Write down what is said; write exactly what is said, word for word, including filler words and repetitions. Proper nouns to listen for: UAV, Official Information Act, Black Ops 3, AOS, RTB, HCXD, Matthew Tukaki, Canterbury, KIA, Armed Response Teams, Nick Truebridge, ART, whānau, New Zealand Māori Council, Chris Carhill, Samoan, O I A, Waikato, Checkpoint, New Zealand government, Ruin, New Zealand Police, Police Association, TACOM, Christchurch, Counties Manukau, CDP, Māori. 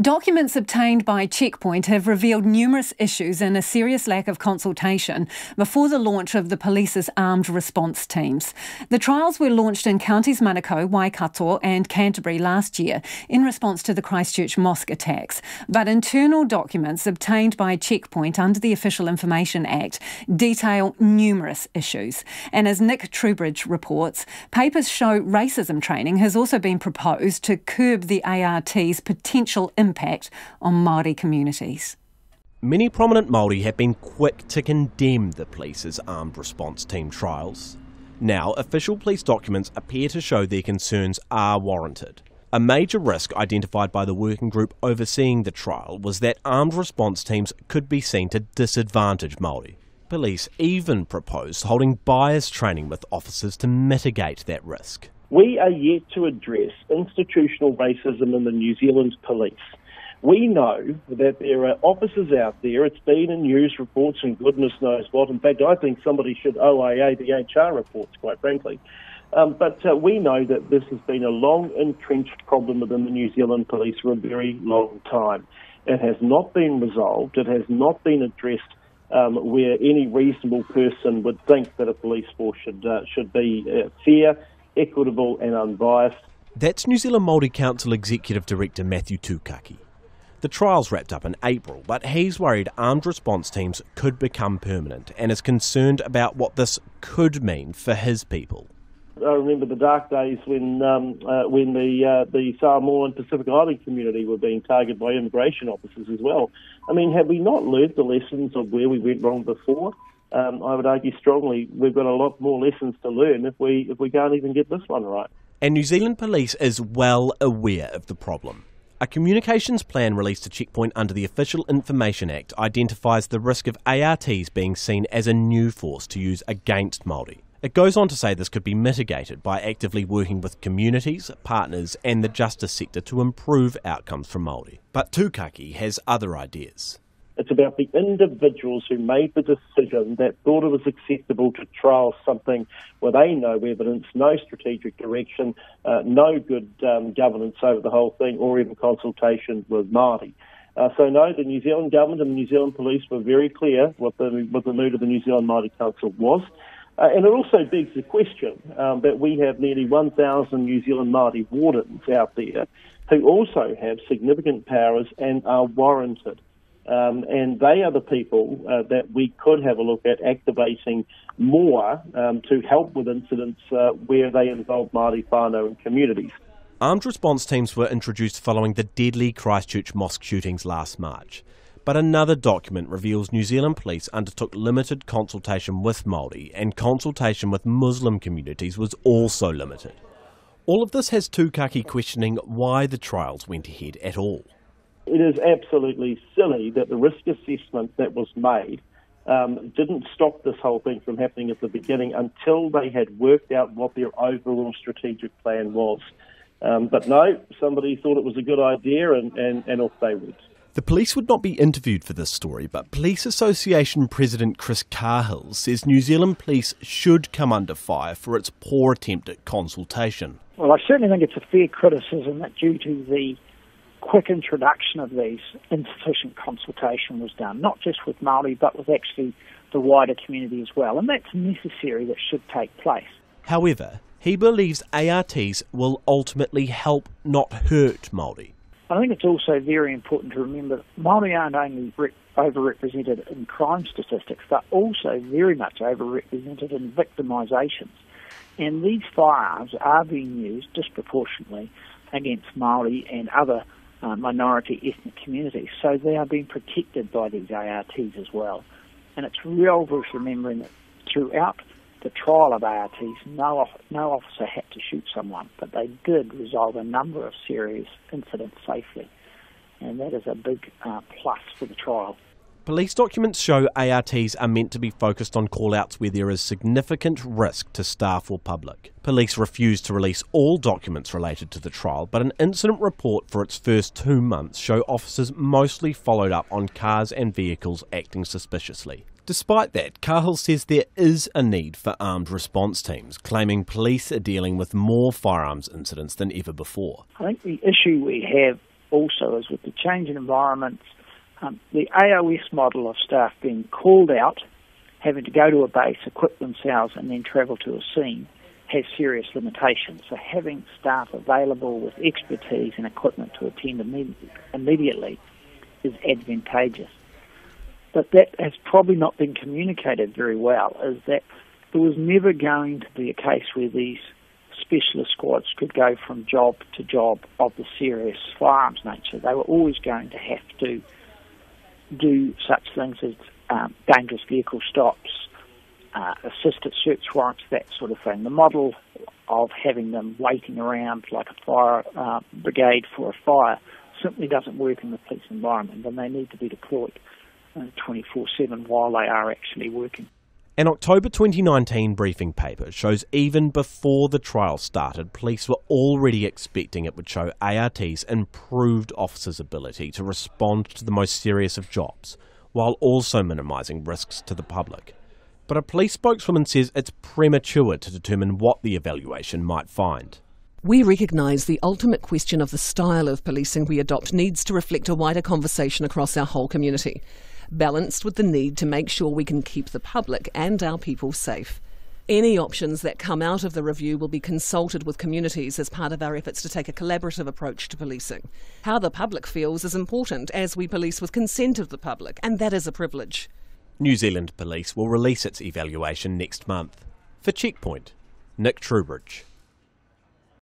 Documents obtained by Checkpoint have revealed numerous issues and a serious lack of consultation before the launch of the police's armed response teams. The trials were launched in Counties Manukau, Waikato and Canterbury last year in response to the Christchurch mosque attacks. But internal documents obtained by Checkpoint under the Official Information Act detail numerous issues. And as Nick Truebridge reports, papers show racism training has also been proposed to curb the A R T's potential impact impact on Māori communities. Many prominent Māori have been quick to condemn the police's armed response team trials. Now, official police documents appear to show their concerns are warranted. A major risk identified by the working group overseeing the trial was that armed response teams could be seen to disadvantage Māori. Police even proposed holding bias training with officers to mitigate that risk. We are yet to address institutional racism in the New Zealand police. We know that there are officers out there, it's been in news reports and goodness knows what. In fact, I think somebody should O I A the H R reports, quite frankly. Um, but uh, we know that this has been a long entrenched problem within the New Zealand police for a very long time. It has not been resolved, it has not been addressed Um, where any reasonable person would think that a police force should, uh, should be uh, fair, equitable and unbiased. That's New Zealand Māori Council Executive Director Matthew Tukaki. The trials wrapped up in April, but he's worried armed response teams could become permanent and is concerned about what this could mean for his people. I remember the dark days when um, uh, when the uh, the Samoan Pacific Island community were being targeted by immigration officers as well. I mean, have we not learned the lessons of where we went wrong before? Um, I would argue strongly we've got a lot more lessons to learn if we if we can't even get this one right. And New Zealand Police is well aware of the problem. A communications plan released to Checkpoint under the Official Information Act identifies the risk of A R Ts being seen as a new force to use against Māori. It goes on to say this could be mitigated by actively working with communities, partners and the justice sector to improve outcomes for Māori. But Tukaki has other ideas. It's about the individuals who made the decision that thought it was acceptable to trial something where they know evidence, no strategic direction, uh, no good um, governance over the whole thing or even consultation with Māori. Uh, so no, the New Zealand government and the New Zealand police were very clear what the, what the mood of the New Zealand Māori Council was. Uh, and it also begs the question um, that we have nearly one thousand New Zealand Māori wardens out there who also have significant powers and are warranted. Um, and they are the people uh, that we could have a look at activating more um, to help with incidents uh, where they involve Māori whānau and communities. Armed response teams were introduced following the deadly Christchurch mosque shootings last March. But another document reveals New Zealand police undertook limited consultation with Māori and consultation with Muslim communities was also limited. All of this has Tukaki questioning why the trials went ahead at all. It is absolutely silly that the risk assessment that was made um, didn't stop this whole thing from happening at the beginning until they had worked out what their overall strategic plan was. Um, but no, somebody thought it was a good idea and, and, and off they went. The police would not be interviewed for this story, but Police Association President Chris Carhill says New Zealand police should come under fire for its poor attempt at consultation. Well, I certainly think it's a fair criticism that due to the quick introduction of these, insufficient consultation was done, not just with Māori, but with actually the wider community as well. And that's necessary, that should take place. However, he believes A R Ts will ultimately help, not hurt Māori. I think it's also very important to remember that Māori aren't only re overrepresented in crime statistics, but also very much overrepresented in victimisations. And these firearms are being used disproportionately against Māori and other uh, minority ethnic communities. So they are being protected by these A R Ts as well. And it's real worth remembering that throughout the trial of A R Ts, no, no officer had to shoot someone, but they did resolve a number of serious incidents safely, and that is a big uh, plus for the trial. Police documents show A R Ts are meant to be focused on call-outs where there is significant risk to staff or public. Police refused to release all documents related to the trial, but an incident report for its first two months show officers mostly followed up on cars and vehicles acting suspiciously. Despite that, Carhill says there is a need for armed response teams, claiming police are dealing with more firearms incidents than ever before. I think the issue we have also is with the change in environments, um, the A O S model of staff being called out, having to go to a base, equip themselves and then travel to a scene has serious limitations. So having staff available with expertise and equipment to attend imme- immediately is advantageous. But that has probably not been communicated very well, is that there was never going to be a case where these specialist squads could go from job to job of the serious firearms nature. They were always going to have to do such things as um, dangerous vehicle stops, uh, assisted search warrants, that sort of thing. The model of having them waiting around like a fire uh, brigade for a fire simply doesn't work in the police environment, and they need to be deployed uh, twenty-four seven while they are actually working. An October twenty nineteen briefing paper shows even before the trial started, police were already expecting it would show A R T's improved officers' ability to respond to the most serious of jobs, while also minimising risks to the public. But a police spokeswoman says it's premature to determine what the evaluation might find. We recognise the ultimate question of the style of policing we adopt needs to reflect a wider conversation across our whole community, balanced with the need to make sure we can keep the public and our people safe. Any options that come out of the review will be consulted with communities as part of our efforts to take a collaborative approach to policing. How the public feels is important, as we police with consent of the public, and that is a privilege. New Zealand Police will release its evaluation next month. For Checkpoint, Nick Truebridge.